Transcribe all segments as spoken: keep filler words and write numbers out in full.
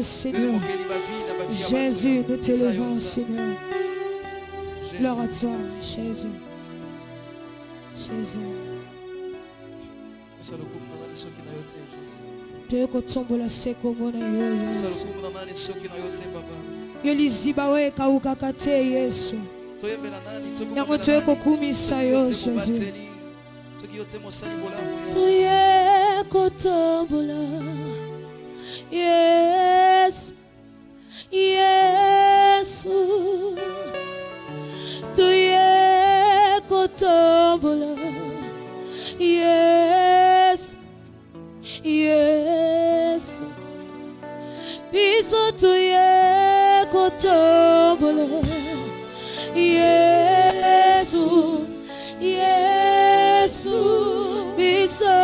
Seigneur. Jésus, nous t'élevons, Seigneur. Gloire à toi, Jésus. Jésus. Toye ko tombola yesu. Yo liziba we kauka kate yesu. Yango toye ko kumisa yo, Jésus. Toye ko tombola Yes, yes, Toye ko tombola. Yes, yes, biso Toye ko tombola. Yes, yes, biso.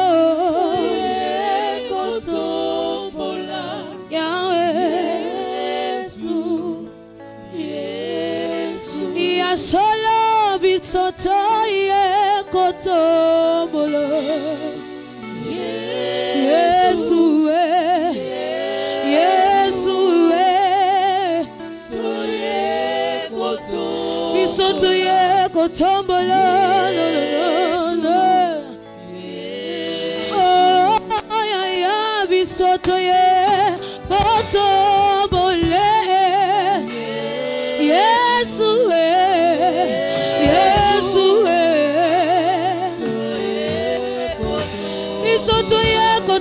Solo biso toye ko tombola Yesu Yesu toye ko tombola biso toye ko tombola oh ya ya biso toye ko tombola Yesu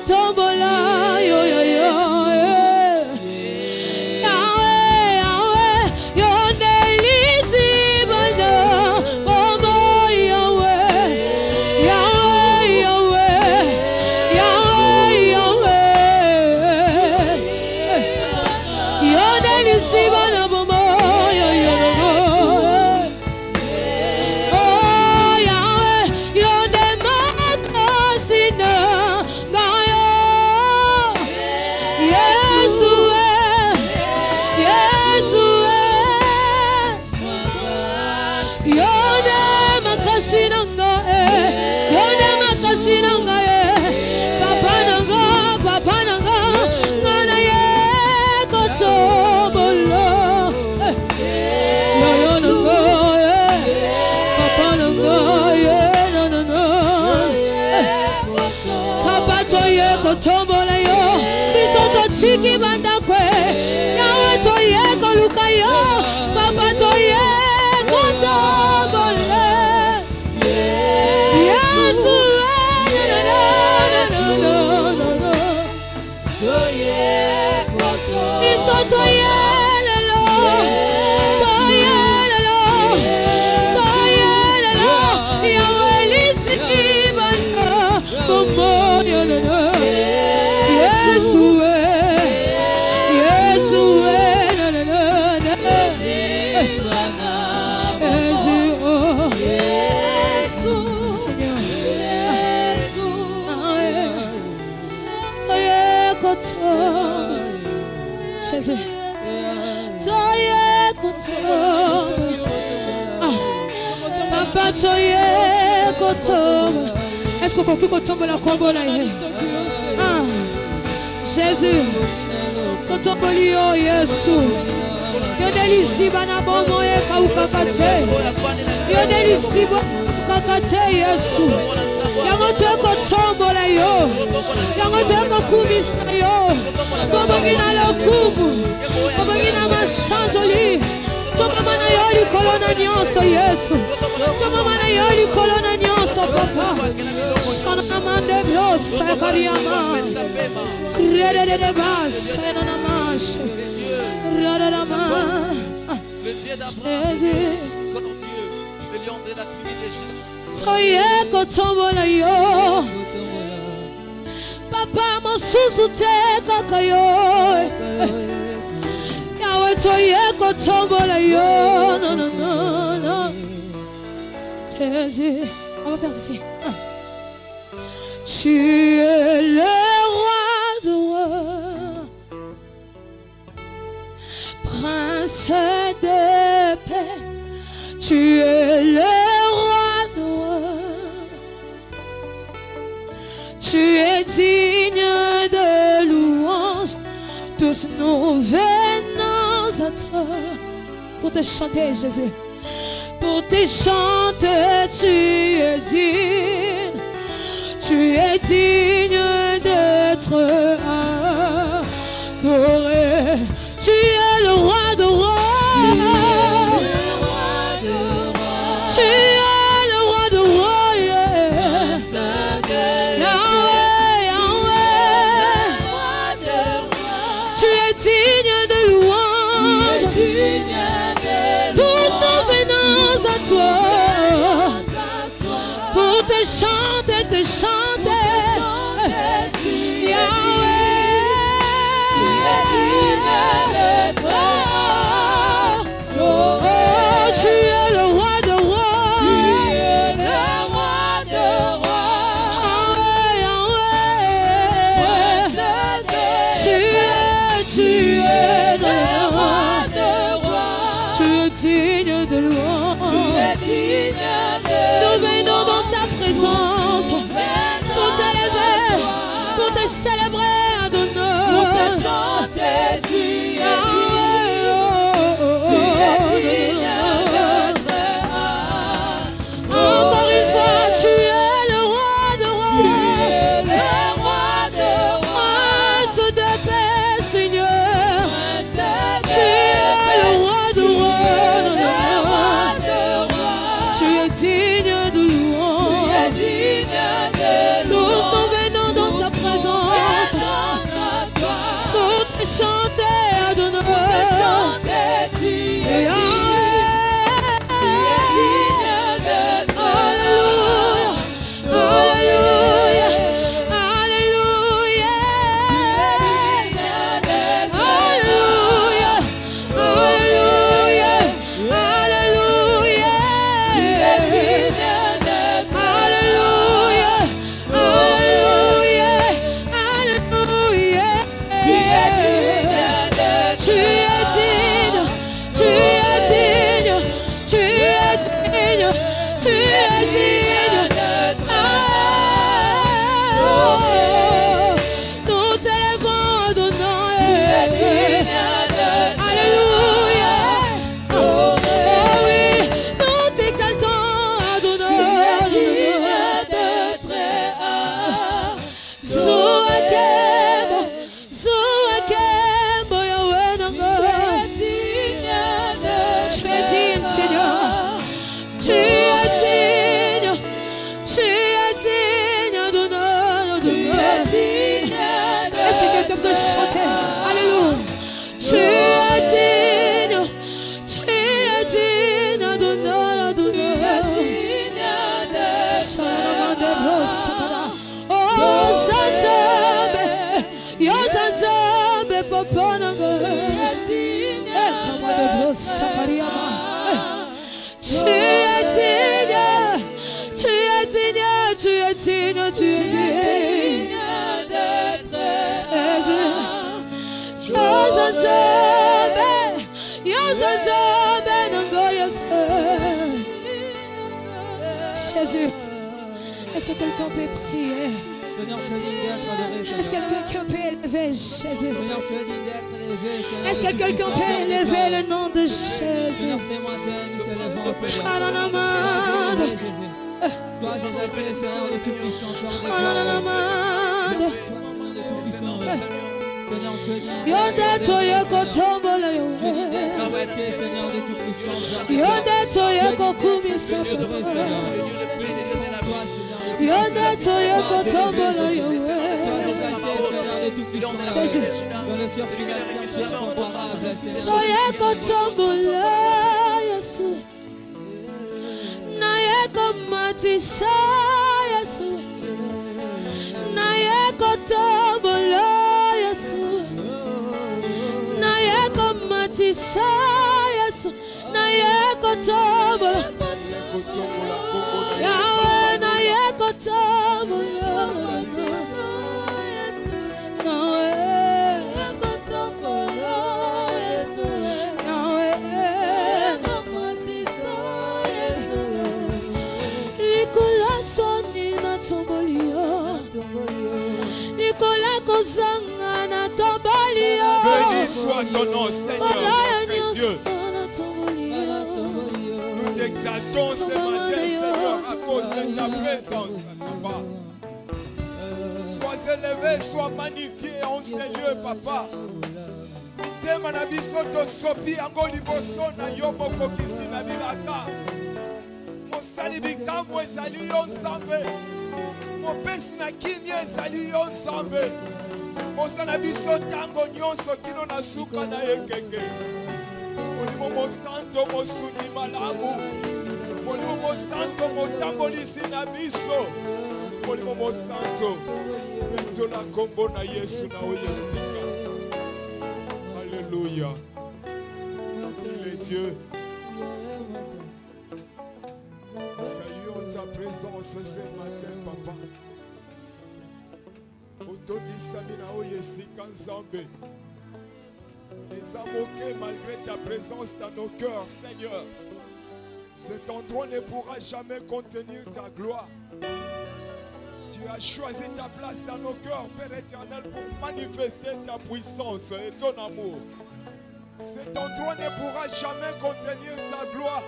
Tombola, yo yo yo, Yahweh, Yahweh, yo nelizi bana, mama Yahweh, Yahweh, Yahweh, Yahweh, Yahweh, yo nelizi bana, mama yo yo yo, oh Yahweh, yo demakasina. Tombola yo, bisoto chiki banda kwe, yawe toye ko luka yo, papa toye ko tombola. Yesu, no no no no no no, toye ko tombola. Bisoto ye lelo, toye lelo, toye lelo, yawe lisiki banda tombola yo lelo. Jésus, toye ko tombola, papa toye ko tombola. Est-ce qu'on peut qu'on tombe la tombola? Ah, Jésus, ton tombolio Yesu. Yo delisi bana bomo e kaukakate. Yo delisi kaukakate Yesu. Yango toye ko tombola yo. Yango toye ko kumisa yo. Tobogina lokubu, tobogina masanjoli, tomama na yoli kolona nyoso Yesu, tomama na yoli kolona nyoso papa, shana namande blosa kariyama, rede de de bas, na namash, rada nama, Jésus, Toye ko tombola yo. Papa mosusu te kaka yo Yawe toye ko tombola yo Non, non, non, non Jésus, on va faire ceci Tu es le roi de roi Prince de paix Tu es le roi de roi Tu es digne de louange, tout grâce, nous venons à toi pour te chanter, Jésus. Pour te chanter, tu es digne, tu es digne d'être adoré. Tu es le roi de rois, tu es le roi de rois, Yahweh, Yahweh, tu es digne de louange. Toi, pour te chanter, te chanter, Yahweh, oh, tu es le roi de rois, tu es le roi de rois, tu es, tu es le roi de rois, tu es digne de louange. Nous venons dans ta présence pour t'élever, pour te célébrer, Adonai, pour te chanter, tu es digne d'être adoré. Encore une fois, tu es le roi de rois, tu es le roi de rois, prince de paix, Seigneur, tu es le roi de rois. Tu es digne de louange. Nous nous venons dans ta présence pour te chanter, Adonai. Tu es digne de louange. Alléluia, alléluia, alléluia, alléluia, alléluia, alléluia. Tu es digne de nous t'élevons, Adonai. Alléluia. Oh oui, nous t'exaltons, Adonai. Tu es digne d'être adoré. Zouakem, Zouakem, Yahweh Nango. Tu es digne d'être. Tu es digne, Seigneur. Tu es digne, tu es digne de nous. Est-ce que quelqu'un peut chanter? Alléluia. Tu es digne, tu es digne de nous. Oh, Santabe, Yo Santabe, Papa Nango. Tu es digne, tu es digne, tu es digne, tu es digne d'être Jésus. Yozanzobe, Yozanzobe, Nango Yozanzobe. Jésus, est-ce que quelqu'un peut prier? Est-ce que quelqu'un peut élever Jésus? Est-ce que quelqu'un peut élever le nom de Jésus? Toye ko tombola yesu. Yonda toye ko tombola yesu. Toye ko tombola yesu. Naye ko matisa yesu. Naye ko tombola yesu. Naye ko matisa yesu. Naye ko tombola. Nicolas Kozanga na tombolio. gloire à ton nom, Seigneur, Dieu. Nous t'exaltons ce matin, Seigneur, à cause de ta présence, Papa. Sois élevé, sois magnifié en ce lieu, Papa. Alléluia. Il est Dieu. Saluons ta présence ce matin, Papa. Les amoqués malgré ta présence dans nos cœurs, Seigneur. Cet endroit ne pourra jamais contenir ta gloire. Tu as choisi ta place dans nos cœurs, Père éternel, pour manifester ta puissance et ton amour. Cet endroit ne pourra jamais contenir ta gloire.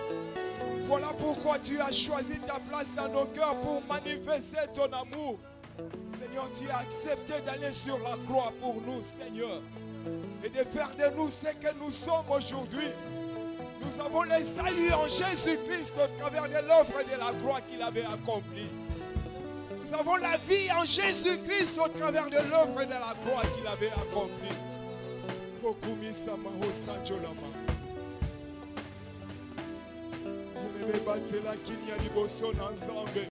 Voilà pourquoi tu as choisi ta place dans nos cœurs pour manifester ton amour. Seigneur, tu as accepté d'aller sur la croix pour nous, Seigneur, et de faire de nous ce que nous sommes aujourd'hui. Nous avons le salut en Jésus-Christ au travers de l'œuvre de la croix qu'il avait accomplie. Nous avons la vie en Jésus-Christ au travers de l'œuvre de la croix qu'il avait accomplie. Je ne me battais là qu'il n'y a ni boson ensemble.